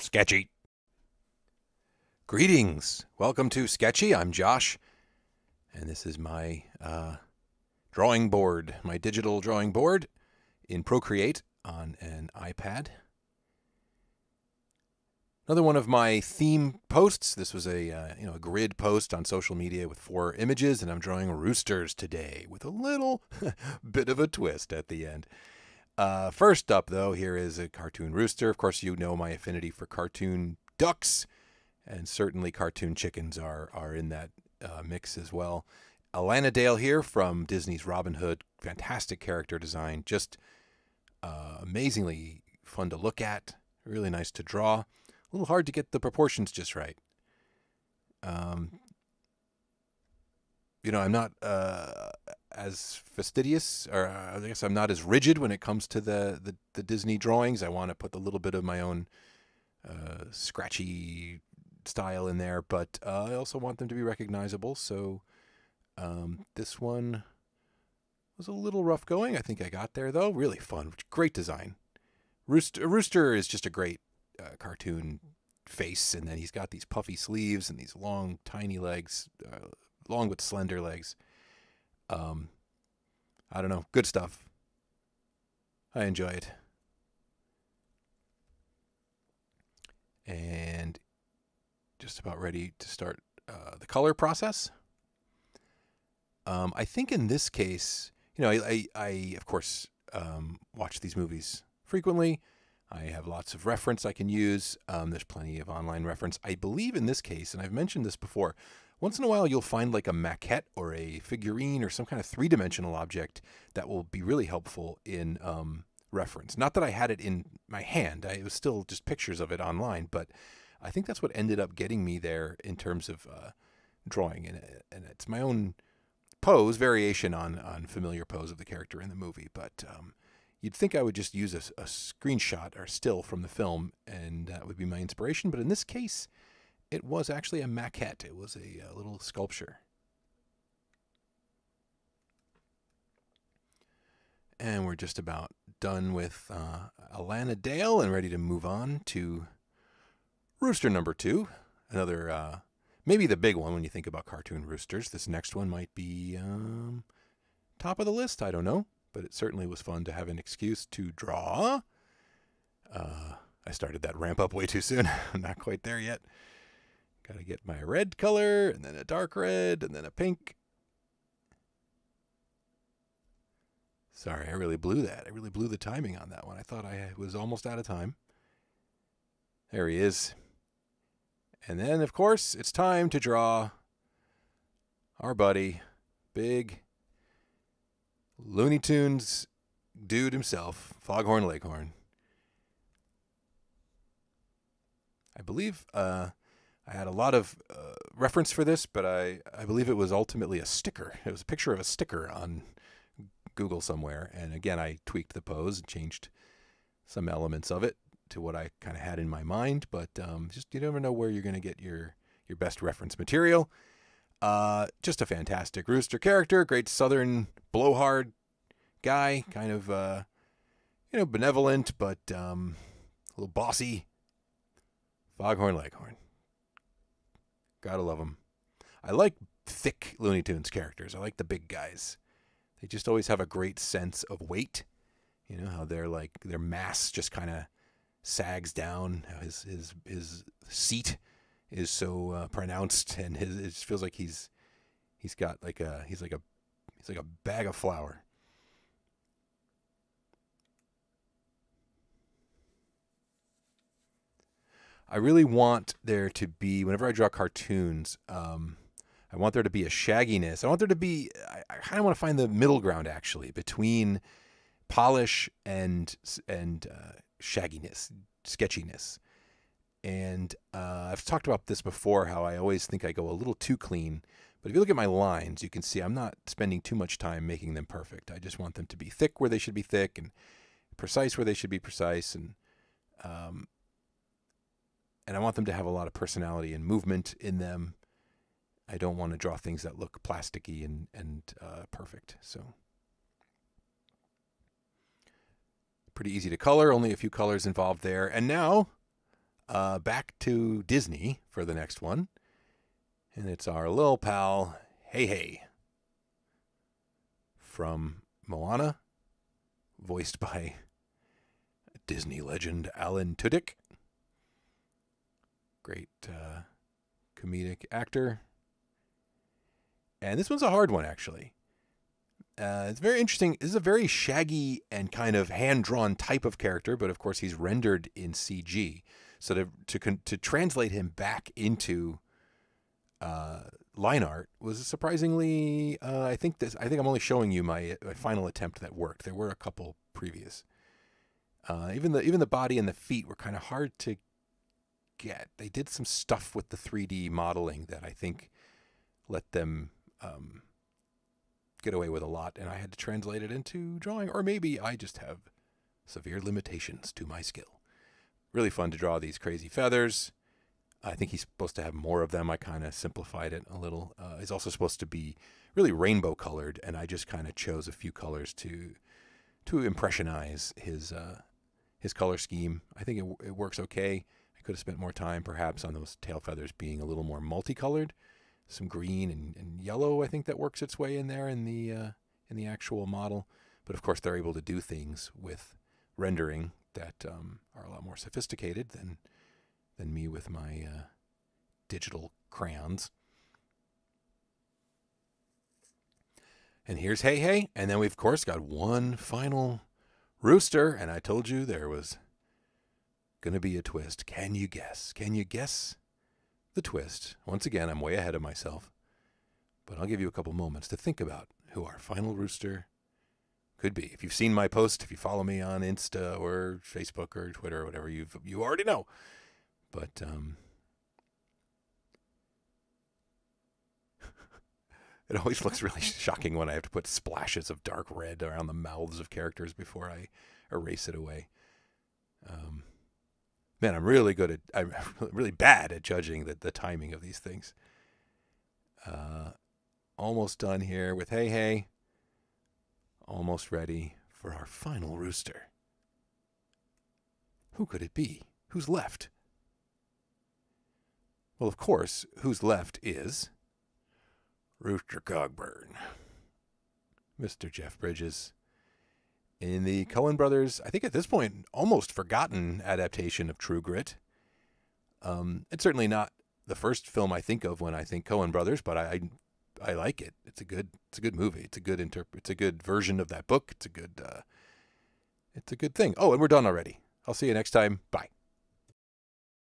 Sketchy. Greetings. Welcome to Sketchy. I'm Josh, and this is my drawing board, my digital drawing board in Procreate on an iPad. Another one of my theme posts. This was a a grid post on social media with 4 images, and I'm drawing roosters today with a little bit of a twist at the end. First up, though, here is a cartoon rooster. Of course, you know my affinity for cartoon ducks, and certainly cartoon chickens are in that mix as well. Alan-A-Dale here from Disney's Robin Hood. Fantastic character design, just amazingly fun to look at. Really nice to draw. A little hard to get the proportions just right. I'm not as fastidious, or I guess I'm not as rigid when it comes to the Disney drawings. I want to put a little bit of my own scratchy style in there, but I also want them to be recognizable. So this one was a little rough going. I think I got there, though. Really fun. Great design. Rooster is just a great cartoon face, and then he's got these puffy sleeves and these long, tiny legs, long with slender legs. I don't know, good stuff. I enjoy it. And just about ready to start the color process. I think in this case, I of course watch these movies frequently. I have lots of reference I can use. There's plenty of online reference. I believe in this case, and I've mentioned this before, once in a while you'll find like a maquette or a figurine or some kind of 3-dimensional object that will be really helpful in reference. Not that I had it in my hand. It was still just pictures of it online, but I think that's what ended up getting me there in terms of drawing. And it's my own pose, variation on familiar pose of the character in the movie, but... You'd think I would just use a screenshot or still from the film, and that would be my inspiration. But in this case, it was actually a maquette. It was a little sculpture. And we're just about done with Alan-A-Dale and ready to move on to rooster number 2. Another, maybe the big one when you think about cartoon roosters. This next one might be top of the list. I don't know. But it certainly was fun to have an excuse to draw. I started that ramp up way too soon. I'm not quite there yet. Got to get my red color, and then a dark red, and then a pink. Sorry, I really blew that. I really blew the timing on that one. I thought I was almost out of time. There he is. And then, of course, it's time to draw our buddy, Big Looney Tunes dude himself, Foghorn Leghorn. I believe I had a lot of reference for this, but I believe it was ultimately a sticker. It was a picture of a sticker on Google somewhere. And again, I tweaked the pose and changed some elements of it to what I kind of had in my mind. But just you never know where you're going to get your best reference material. Just a fantastic rooster character, great southern blowhard guy, kind of, benevolent, but a little bossy. Foghorn Leghorn. Gotta love him. I like thick Looney Tunes characters. I like the big guys. They just always have a great sense of weight. You know, how they're like, their mass just kind of sags down, how his seat is so pronounced, and it just feels like he's like a bag of flour. I really want there to be, whenever I draw cartoons, I want there to be a shagginess. I want there to be, I kind of want to find the middle ground, actually, between polish and shagginess, sketchiness. And I've talked about this before, how I always think I go a little too clean. But if you look at my lines, you can see I'm not spending too much time making them perfect. I just want them to be thick where they should be thick and precise where they should be precise. And I want them to have a lot of personality and movement in them. I don't want to draw things that look plasticky and perfect. So Pretty easy to color, only a few colors involved there. And now back to Disney for the next one. And it's our little pal, Hey Hey, from Moana, voiced by Disney legend Alan Tudyk. Great comedic actor. And this one's a hard one, actually. It's very interesting. This is a very shaggy and kind of hand-drawn type of character, but of course he's rendered in CG. So to translate him back into line art was surprisingly. I think I'm only showing you my final attempt that worked. There were a couple previous. Even the body and the feet were kind of hard to get. They did some stuff with the 3D modeling that I think let them get away with a lot, and I had to translate it into drawing, or maybe I just have severe limitations to my skill. Really fun to draw these crazy feathers. I think he's supposed to have more of them. I kind of simplified it a little. He's also supposed to be really rainbow colored, and I just kind of chose a few colors to impressionize his color scheme. I think it works okay. I could have spent more time perhaps on those tail feathers being a little more multicolored. Some green and yellow, I think, that works its way in there in the actual model. But of course, they're able to do things with rendering that are a lot more sophisticated than me with my digital crayons. And here's Hey Hey, and then we've of course got one final rooster. And I told you there was gonna be a twist. Can you guess? Can you guess the twist? Once again, I'm way ahead of myself, but I'll give you a couple moments to think about who our final rooster could be. If you've seen my post, if you follow me on Insta or Facebook or Twitter or whatever, you already know. But it always looks really shocking when I have to put splashes of dark red around the mouths of characters before I erase it away. Man, I'm really bad at judging the timing of these things. Almost done here with Hey Hey. Almost ready for our final rooster. Who could it be? Who's left? Well, of course, who's left is Rooster Cogburn. Mr. Jeff Bridges. In the Coen Brothers, I think at this point, almost forgotten adaptation of True Grit. It's certainly not the first film I think of when I think Coen Brothers, but I like it. It's a good movie. It's a good version of that book. It's a good thing. Oh, and we're done already. I'll see you next time. Bye.